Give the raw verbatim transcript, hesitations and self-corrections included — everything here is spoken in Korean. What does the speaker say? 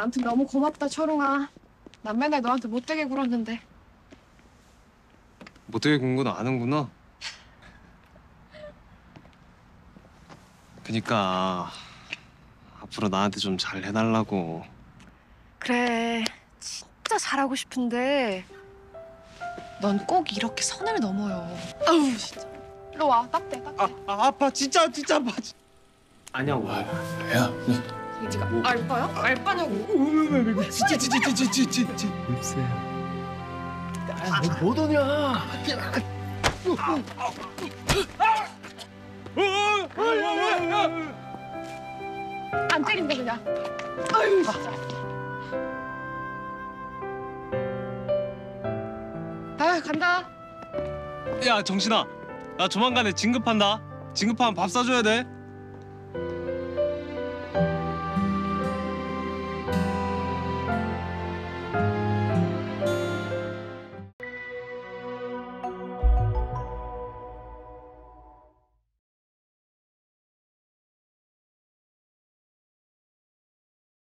아무튼 너무 고맙다, 철웅아. 난 맨날 너한테 못되게 굴었는데. 못되게 군 건 아는구나. 그니까 앞으로 나한테 좀 잘 해달라고. 그래, 진짜 잘하고 싶은데 넌 꼭 이렇게 선을 넘어요. 아우 진짜. 이리 와, 딱대, 딱대. 아, 아, 아파, 진짜, 진짜 아파. 아니야, 와. 야, 니가 뭐. 알바야? 아, 알바냐고. 왜, 왜, 왜. 진짜, 진짜, 진짜, 진짜, 진짜. 글쎄. 아, 너 뭐 도냐. 아, 안 때린다, 그냥. 아유, 진짜. 아, 간다. 야, 정신아. 나 조만간에 진급한다. 진급하면 밥 사줘야 돼.